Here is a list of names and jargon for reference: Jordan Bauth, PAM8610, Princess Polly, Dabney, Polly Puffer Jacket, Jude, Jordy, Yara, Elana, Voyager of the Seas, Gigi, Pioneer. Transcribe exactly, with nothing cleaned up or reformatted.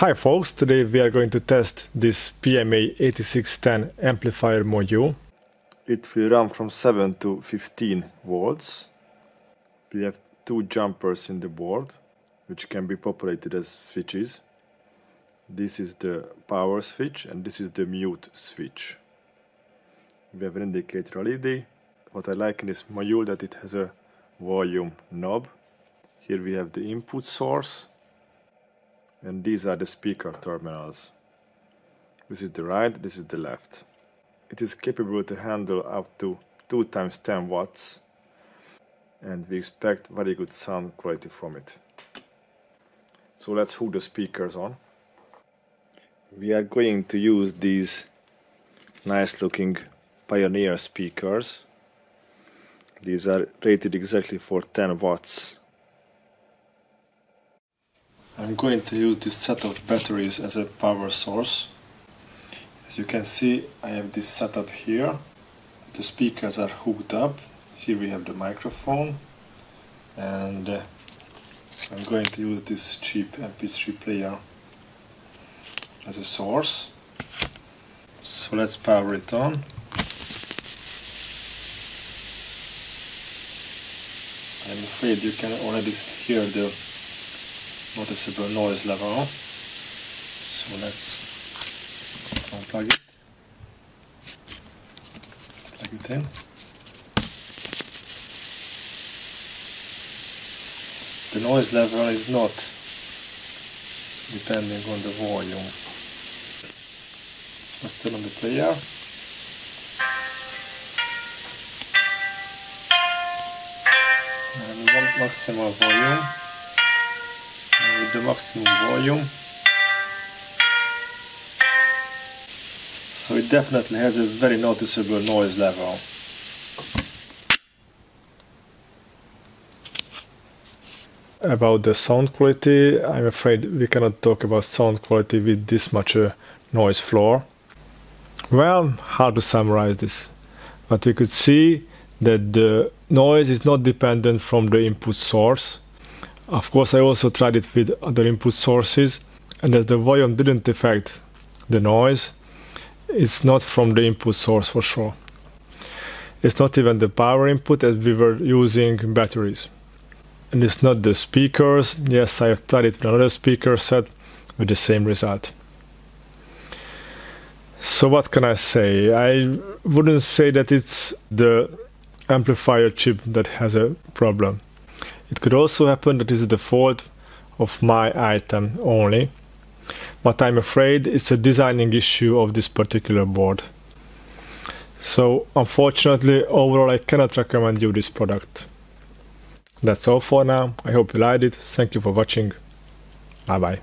Hi folks, today we are going to test this P A M eight six one zero amplifier module. It will run from seven to fifteen volts. We have two jumpers in the board, which can be populated as switches. This is the power switch and this is the mute switch. We have an indicator L E D. What I like in this module that it has a volume knob. Here we have the input source. And these are the speaker terminals. This is the right, this is the left. It is capable to handle up to two times ten watts, and we expect very good sound quality from it. So let's hook the speakers on. We are going to use these nice looking Pioneer speakers. These are rated exactly for ten watts. I'm going to use this set of batteries as a power source. As you can see, I have this setup here. The speakers are hooked up. Here we have the microphone, and uh, I'm going to use this cheap M P three player as a source. So let's power it on. I'm afraid you can already hear the noticeable noise level, so let's unplug it, plug it in. The noise level is not depending on the volume. Let's turn on the player. And we want maximum volume. The maximum volume, so it definitely has a very noticeable noise level. About the sound quality, I'm afraid we cannot talk about sound quality with this much uh, noise floor. Well, hard to summarize this, but we could see that the noise is not dependent from the input source. Of course, I also tried it with other input sources, and as the volume didn't affect the noise, it's not from the input source for sure. It's not even the power input, as we were using batteries. And it's not the speakers. Yes, I have tried it with another speaker set with the same result. So what can I say? I wouldn't say that it's the amplifier chip that has a problem. It could also happen that it is the fault of my item only, but I'm afraid it's a designing issue of this particular board. So unfortunately, overall I cannot recommend you this product. That's all for now. I hope you liked it. Thank you for watching. Bye bye.